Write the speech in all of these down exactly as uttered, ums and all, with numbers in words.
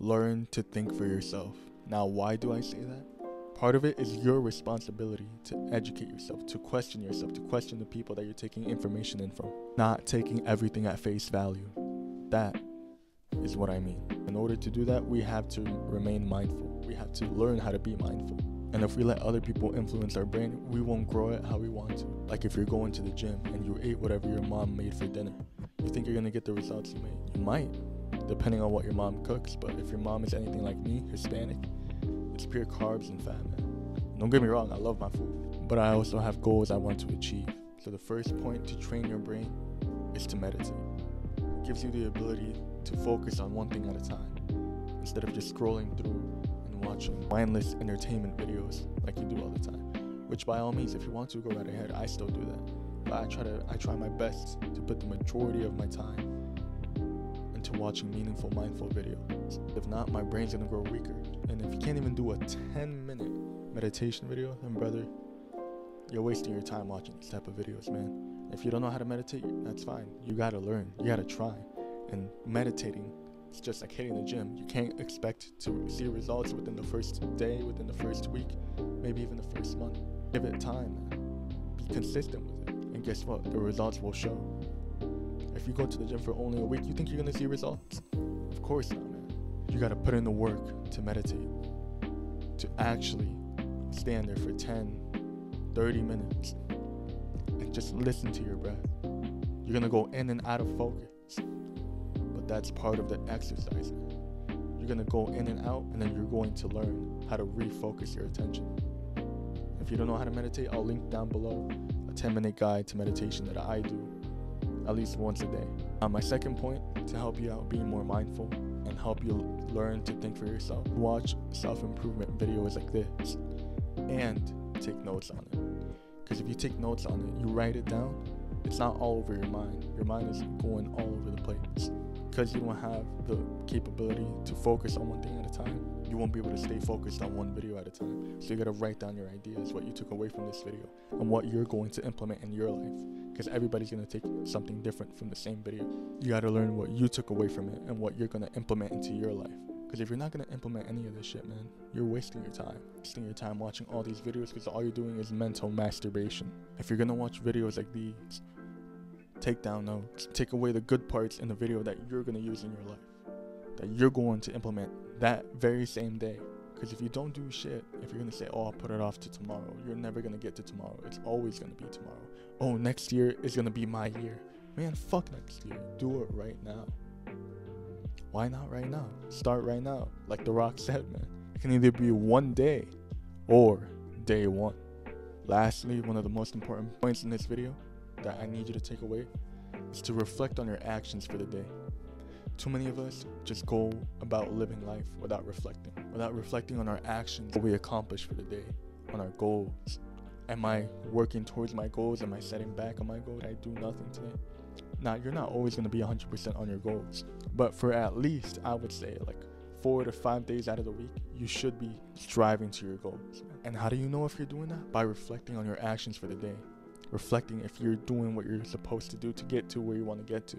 learn to think for yourself. Now, why do I say that? Part of it is your responsibility to educate yourself, to question yourself, to question the people that you're taking information in from. Not taking everything at face value. That is what I mean. In order to do that, we have to remain mindful. We have to learn how to be mindful. And if we let other people influence our brain, we won't grow it how we want to. Like if you're going to the gym and you ate whatever your mom made for dinner, you think you're going to get the results you made? You might, depending on what your mom cooks. But if your mom is anything like me, Hispanic, it's pure carbs and fat, man. Don't get me wrong, I love my food, but I also have goals I want to achieve. So the first point to train your brain is to meditate. It gives you the ability to focus on one thing at a time, instead of just scrolling through and watching mindless entertainment videos like you do all the time. Which by all means, if you want to, go right ahead. I still do that, but I try to I try my best to put the majority of my time into watching meaningful, mindful videos. If not, my brain's gonna grow weaker. And if you can't even do a ten minute meditation video, then brother, you're wasting your time watching these type of videos, man. If you don't know how to meditate, that's fine. You gotta learn, you gotta try. And meditating, it's just like hitting the gym. You can't expect to see results within the first day, within the first week, maybe even the first month. Give it time, man. Be consistent with it. And guess what? The results will show. If you go to the gym for only a week, you think you're gonna see results? Of course not, man. You gotta put in the work to meditate, to actually stand there for ten, thirty minutes and just listen to your breath. You're gonna go in and out of focus, but that's part of the exercise. You're gonna go in and out, and then you're going to learn how to refocus your attention. If you don't know how to meditate, I'll link down below a ten minute guide to meditation that I do at least once a day. On my second point, to help you out being more mindful and help you learn to think for yourself, watch self-improvement videos like this and take notes on it. Because if you take notes on it, you write it down, it's not all over your mind. Your mind is going all over the place. Because you don't have the capability to focus on one thing at a time, you won't be able to stay focused on one video at a time. So you gotta write down your ideas, what you took away from this video, and what you're going to implement in your life. Because everybody's gonna take something different from the same video. You gotta learn what you took away from it and what you're gonna implement into your life. Because if you're not gonna implement any of this shit, man, you're wasting your time. Wasting your time watching all these videos, because all you're doing is mental masturbation. If you're gonna watch videos like these, take down notes. Take away the good parts in the video that you're gonna use in your life, that you're going to implement that very same day. Because if you don't do shit, if you're gonna say, oh, I'll put it off to tomorrow, you're never gonna get to tomorrow. It's always gonna be tomorrow. Oh, next year is gonna be my year. Man, fuck next year. Do it right now. Why not right now? Start right now. Like The Rock said, man, it can either be one day or day one. Lastly, one of the most important points in this video that I need you to take away is to reflect on your actions for the day. Too many of us just go about living life without reflecting, without reflecting on our actions, what we accomplish for the day, on our goals. Am I working towards my goals? Am I setting back on my goal? Did I do nothing today? Now, you're not always going to be one hundred percent on your goals, but for at least, I would say, like four to five days out of the week, you should be striving to your goals. And how do you know if you're doing that? By reflecting on your actions for the day, reflecting if you're doing what you're supposed to do to get to where you want to get to.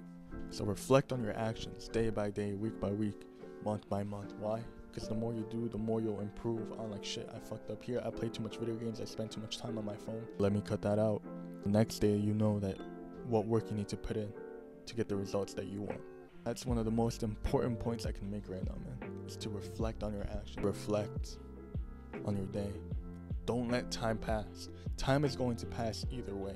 So reflect on your actions day by day, week by week, month by month. Why? Because the more you do, the more you'll improve on like, shit, I fucked up here. I played too much video games. I spent too much time on my phone. Let me cut that out. The next day, you know that what work you need to put in to get the results that you want. That's one of the most important points I can make right now, man. Is to reflect on your actions. Reflect on your day. Don't let time pass. Time is going to pass either way.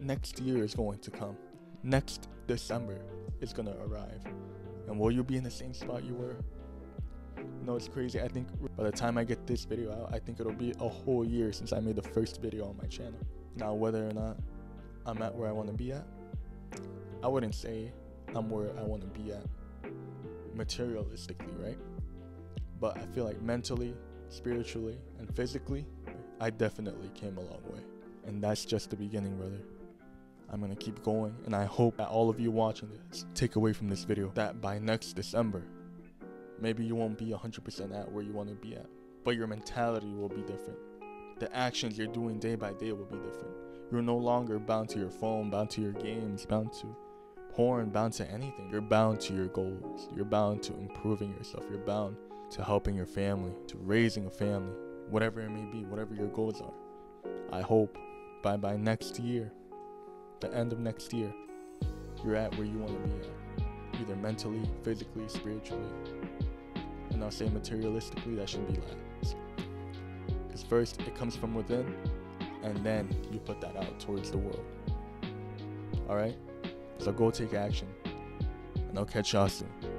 Next year is going to come. Next December is going to arrive. And will you be in the same spot you were? No, it's crazy. I think by the time I get this video out, I think it'll be a whole year since I made the first video on my channel. Now, whether or not I'm at where I want to be at, I wouldn't say I'm where I want to be at materialistically, right? But I feel like mentally, spiritually, and physically, I definitely came a long way. And that's just the beginning, brother. I'm going to keep going, and I hope that all of you watching this take away from this video that by next December, maybe you won't be one hundred percent at where you want to be at, but your mentality will be different. The actions you're doing day by day will be different. You're no longer bound to your phone, bound to your games, bound to horn, bound to anything. You're bound to your goals. You're bound to improving yourself. You're bound to helping your family, to raising a family, whatever it may be, whatever your goals are. I hope by by next year, the end of next year, you're at where you want to be at, either mentally, physically, spiritually, and I'll say materialistically. That should be last, because first it comes from within, and then you put that out towards the world. All right, so go take action, and I'll catch y'all soon.